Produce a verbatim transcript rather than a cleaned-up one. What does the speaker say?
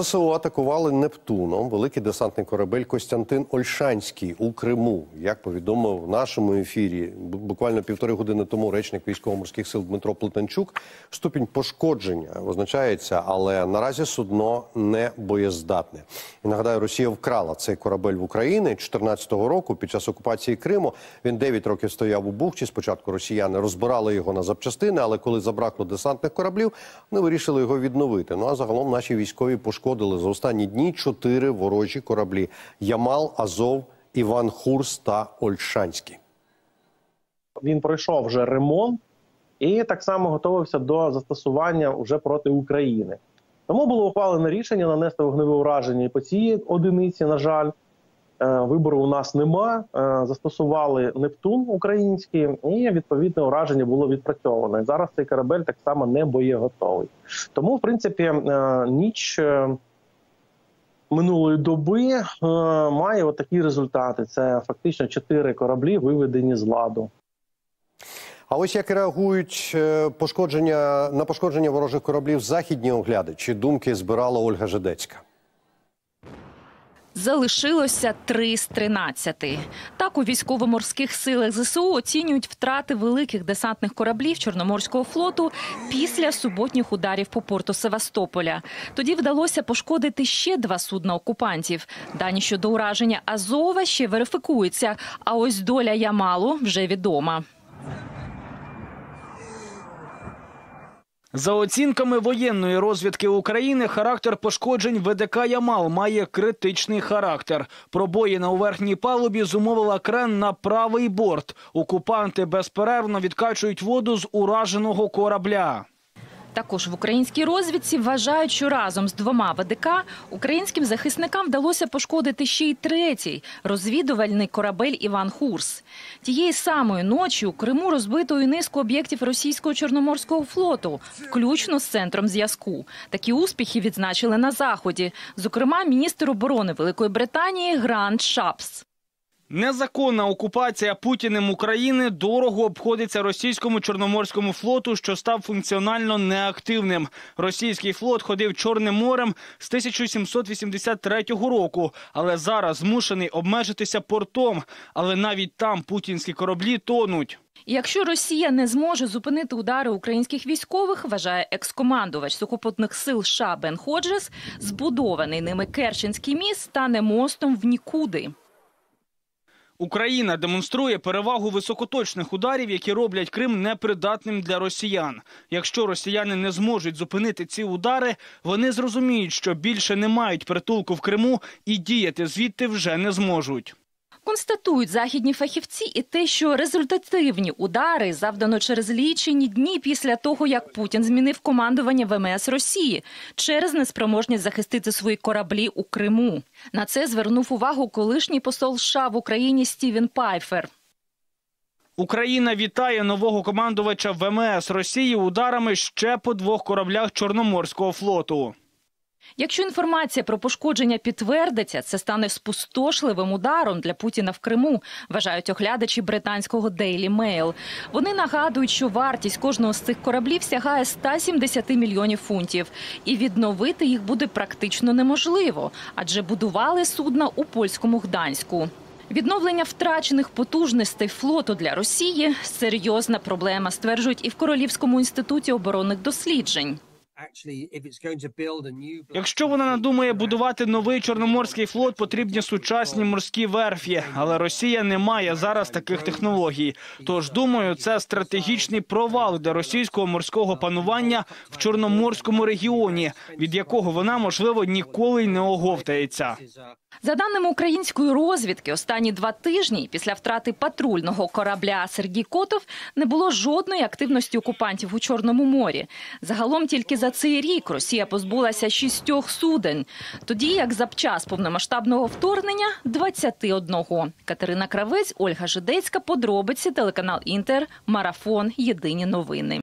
зе ес у атакували Нептуном великий десантний корабель «Костянтин Ольшанський» у Криму. Як повідомив в нашому ефірі буквально півтори години тому речник Військово-морських сил Дмитро Плетенчук, ступінь пошкодження визначається, але наразі судно не боєздатне. І нагадаю, Росія вкрала цей корабель в Україні дві тисячі чотирнадцятого року під час окупації Криму. Він дев'ять років стояв у бухті. Спочатку росіяни розбирали його на запчастини, але коли забракло десантних кораблів, вони вирішили його відновити. Ну а загалом наші військові пошкодження за останні дні чотири ворожі кораблі – «Ямал», «Азов», «Іван Хурс» та «Ольшанський». Він пройшов вже ремонт і так само готувався до застосування вже проти України. Тому було ухвалено рішення нанести вогневе ураження і по цій одиниці, на жаль. Вибору у нас нема. Застосували «Нептун» український, і відповідне ураження було відпрацьоване. Зараз цей корабель так само не боєготовий. Тому, в принципі, ніч минулої доби має отакі результати. Це фактично чотири кораблі, виведені з ладу. А ось як реагують пошкодження, на пошкодження ворожих кораблів західні оглядачі, думки збирала Ольга Жидецька. Залишилося три з тринадцяти. Так у військово-морських силах зе ес у оцінюють втрати великих десантних кораблів Чорноморського флоту після суботніх ударів по порту Севастополя. Тоді вдалося пошкодити ще два судна окупантів. Дані щодо ураження «Азова» ще верифікуються, а ось доля «Ямалу» вже відома. За оцінками воєнної розвідки України, характер пошкоджень ВДК «Ямал» має критичний характер. Пробоїна у верхній палубі зумовила крен на правий борт. Окупанти безперервно відкачують воду з ураженого корабля. Також в українській розвідці вважають, що разом з двома ВДК українським захисникам вдалося пошкодити ще й третій – розвідувальний корабель «Іван Хурс». Тієї самої ночі у Криму розбито і низку об'єктів російського Чорноморського флоту, включно з центром зв'язку. Такі успіхи відзначили на Заході, зокрема міністр оборони Великої Британії Грант Шапс. Незаконна окупація Путіним України дорого обходиться російському Чорноморському флоту, що став функціонально неактивним. Російський флот ходив Чорним морем з тисяча сімсот вісімдесят третього року, але зараз змушений обмежитися портом. Але навіть там путінські кораблі тонуть. Якщо Росія не зможе зупинити удари українських військових, вважає екс-командувач Сухопутних сил США Бен Ходжес, збудований ними Керченський міст стане мостом в нікуди. Україна демонструє перевагу високоточних ударів, які роблять Крим непридатним для росіян. Якщо росіяни не зможуть зупинити ці удари, вони зрозуміють, що більше не мають притулку в Криму і діяти звідти вже не зможуть. Констатують західні фахівці і те, що результативні удари завдано через лічені дні після того, як Путін змінив командування ве ем ес Росії через неспроможність захистити свої кораблі у Криму. На це звернув увагу колишній посол США в Україні Стівен Пайфер. Україна вітає нового командувача ве ем ес Росії ударами ще по двох кораблях Чорноморського флоту. Якщо інформація про пошкодження підтвердиться, це стане спустошливим ударом для Путіна в Криму, вважають оглядачі британського Daily Mail. Вони нагадують, що вартість кожного з цих кораблів сягає ста сімдесяти мільйонів фунтів. І відновити їх буде практично неможливо, адже будували судна у польському Гданську. Відновлення втрачених потужностей флоту для Росії – серйозна проблема, стверджують і в Королівському інституті оборонних досліджень. Якщо вона надумає будувати новий Чорноморський флот, потрібні сучасні морські верфі. Але Росія не має зараз таких технологій. Тож, думаю, це стратегічний провал для російського морського панування в Чорноморському регіоні, від якого вона, можливо, ніколи й не оговтається. За даними української розвідки, останні два тижні після втрати патрульного корабля «Сергій Котов» не було жодної активності окупантів у Чорному морі. Загалом тільки за цей рік Росія позбулася шістьох суден, тоді як за час повномасштабного вторгнення – двадцяти одного. Катерина Кравець, Ольга Жидецька, Подробиці, телеканал «Інтер», Марафон, Єдині новини.